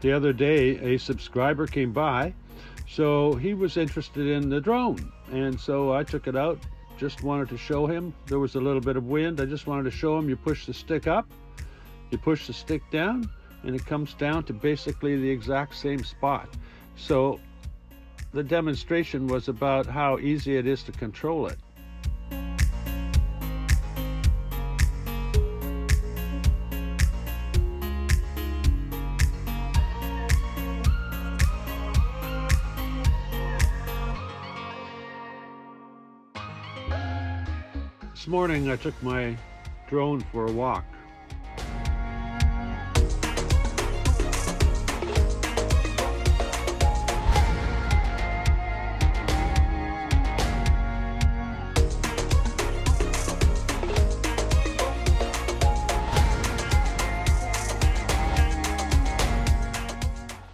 the other day a subscriber came by, so he was interested in the drone, and so I took it out, just wanted to show him. There was a little bit of wind. I just wanted to show him, you push the stick up, you push the stick down, and it comes down to basically the exact same spot. So the demonstration was about how easy it is to control it. This morning I took my drone for a walk. I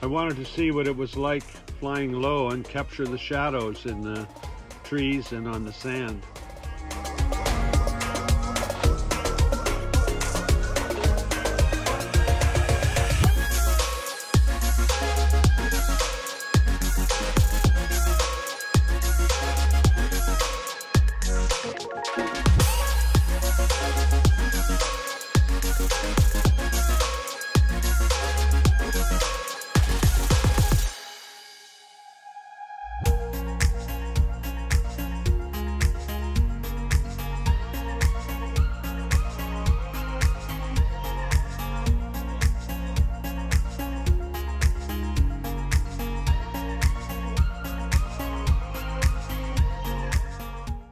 wanted to see what it was like flying low and capture the shadows in the trees and on the sand.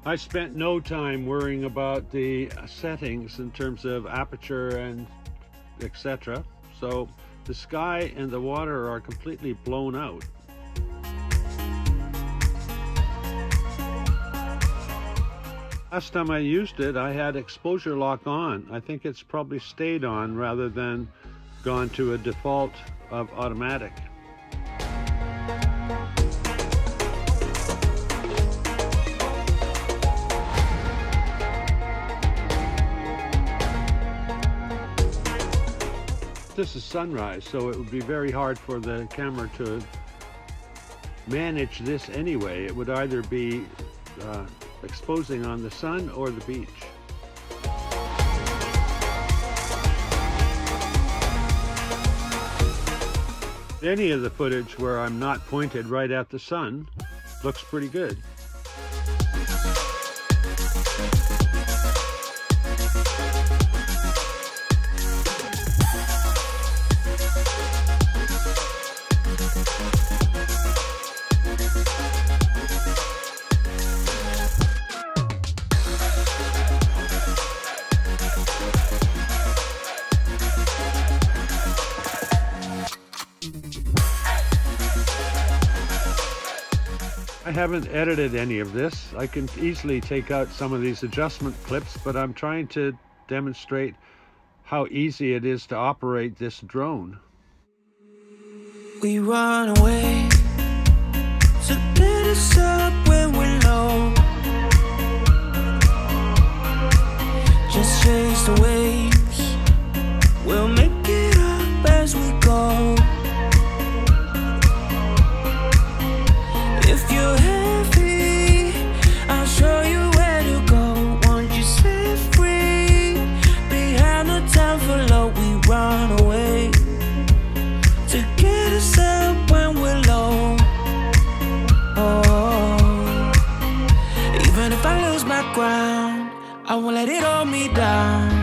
I spent no time worrying about the settings in terms of aperture and etc. So the sky and the water are completely blown out. Last time I used it, I had exposure lock on. I think it's probably stayed on rather than gone to a default of automatic. This is sunrise, so it would be very hard for the camera to manage this anyway. It would either be exposing on the sun or the beach. Any of the footage where I'm not pointed right at the sun looks pretty good. I haven't edited any of this. I can easily take out some of these adjustment clips, but I'm trying to demonstrate how easy it is to operate this drone. We run away, so get us up when we're low. Just chase the waves, we'll make it up as we go. If you're heavy, I'll show you where to go. Won't you set free? Behind the time for low, we run away to get us up when we're low. Oh, even if I lose my ground, I won't let it hold me down.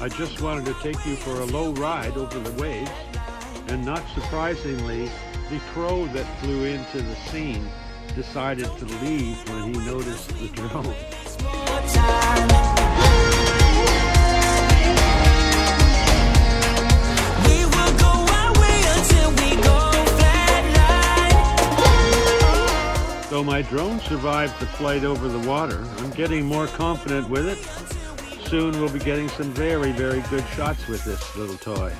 I just wanted to take you for a low ride over the waves, and not surprisingly, the crow that flew into the scene decided to leave when he noticed the drone. Though my drone survived the flight over the water, I'm getting more confident with it. Soon we'll be getting some very, very good shots with this little toy.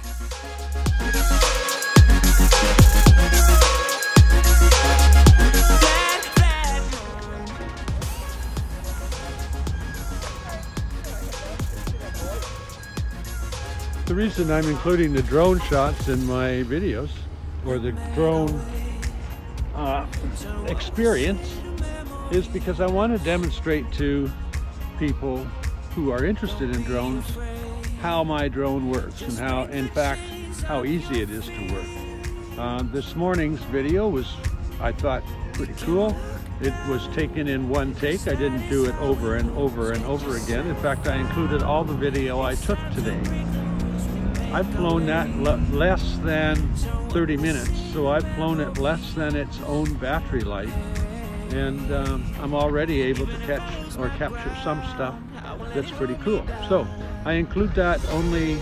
The reason I'm including the drone shots in my videos, or the drone experience, is because I want to demonstrate to people who are interested in drones how my drone works and how, in fact, how easy it is to work. This morning's video was, I thought, pretty cool. It was taken in one take. I didn't do it over and over and over again. In fact, I included all the video I took today. I've flown that less than 30 minutes, so I've flown it less than its own battery life. And I'm already able to catch or capture some stuff that's pretty cool. So I include that only,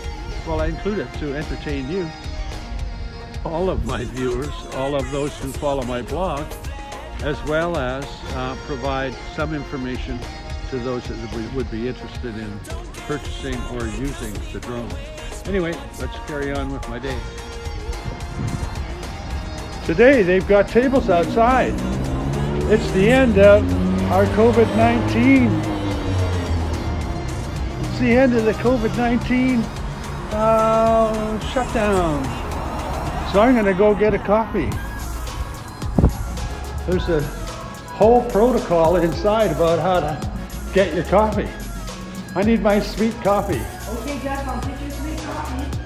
well, I include it to entertain you, all of my viewers, all of those who follow my blog, as well as provide some information to those that would be interested in purchasing or using the drone. Anyway, let's carry on with my day. Today they've got tables outside. It's the end of our COVID-19. It's the end of the COVID-19 shutdown. So I'm gonna go get a coffee. There's a whole protocol inside about how to get your coffee. I need my sweet coffee. Okay, Jeff, I'll take your sweet coffee.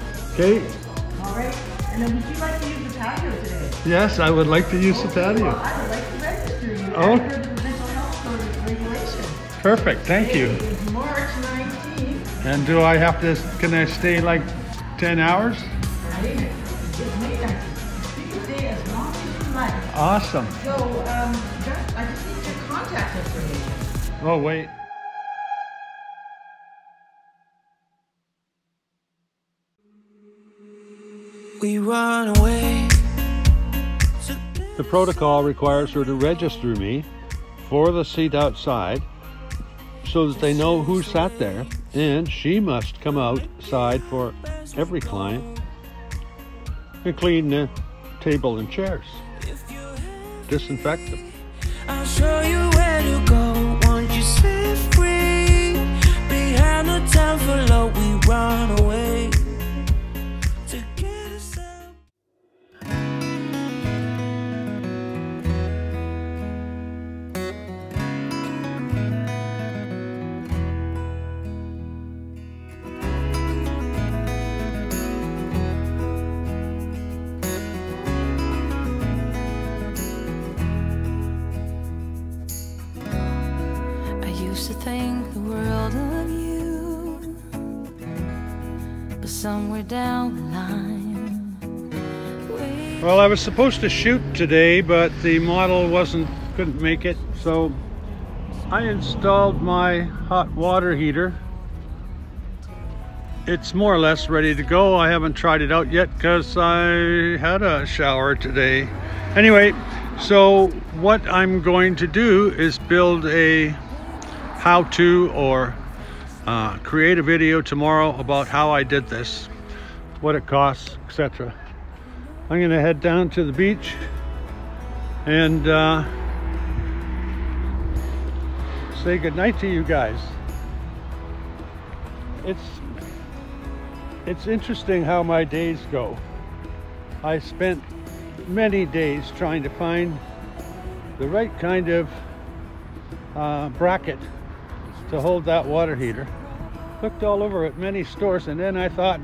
Okay. All right, and then would you like to use the patio today? Yes, I would like to use the patio. Well, I would like to register you under the Provincial Health Regulation. Perfect, thank you. It's March 19th. And do I have to, can I stay like 10 hours? Right. Awesome. So, I just need your contact information. Oh, wait. We run away. The protocol requires her to register me for the seat outside so that they know who sat there, and she must come outside for every client and clean the table and chairs. Disinfect them. I'll show you where to go. Won't you set free? Behind the town for low, we run away to get us out. To think the world of you, but somewhere down the line. Well, I was supposed to shoot today, but the model couldn't make it, so I installed my hot water heater. It's more or less ready to go. I haven't tried it out yet because I had a shower today. Anyway, so what I'm going to do is build a how-to, or create a video tomorrow about how I did this, what it costs, etc. I'm gonna head down to the beach and say goodnight to you guys. It's interesting how my days go. I spent many days trying to find the right kind of bracket to hold that water heater. Looked all over at many stores, and then I thought,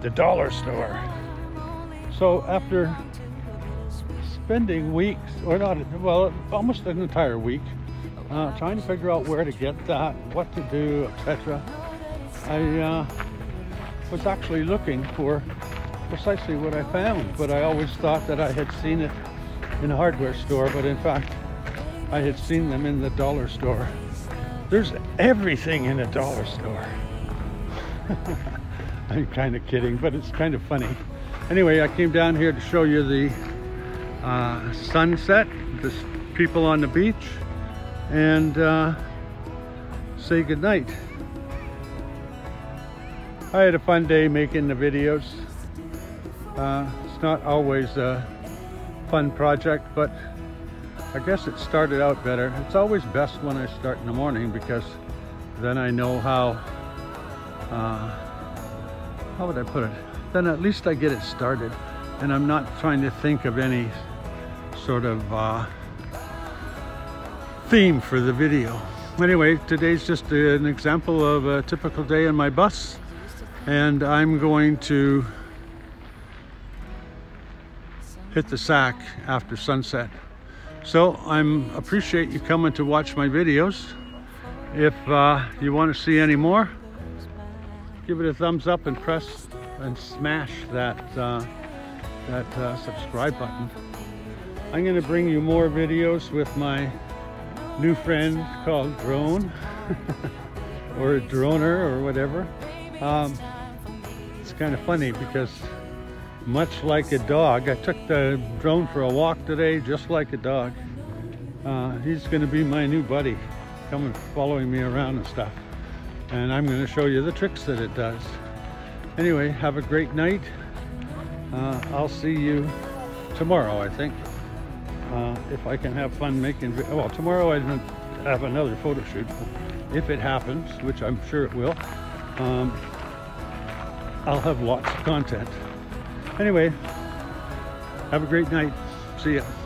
the dollar store. So after spending weeks, or not, well, almost an entire week, trying to figure out where to get that, what to do, etc., I was actually looking for precisely what I found, but I always thought that I had seen it in a hardware store, but in fact, I had seen them in the dollar store. There's everything in a dollar store. I'm kind of kidding, but it's kind of funny. Anyway, I came down here to show you the sunset, the people on the beach, and say goodnight. I had a fun day making the videos. It's not always a fun project, but I guess it started out better. It's always best when I start in the morning because then I know how would I put it? Then at least I get it started, and I'm not trying to think of any sort of theme for the video. Anyway, today's just an example of a typical day in my bus, and I'm going to hit the sack after sunset. So I appreciate you coming to watch my videos. If you want to see any more, give it a thumbs up and press and smash that subscribe button. I'm going to bring you more videos with my new friend called Drone or Droner or whatever. It's kind of funny because much like a dog, I took the drone for a walk today, just like a dog. He's going to be my new buddy, coming following me around and stuff, and I'm going to show you the tricks that it does. Anyway, have a great night. I'll see you tomorrow, I think, if I can have fun making. Well, tomorrow I have another photo shoot, if it happens, which I'm sure it will. I'll have lots of content. Anyway, have a great night. See ya.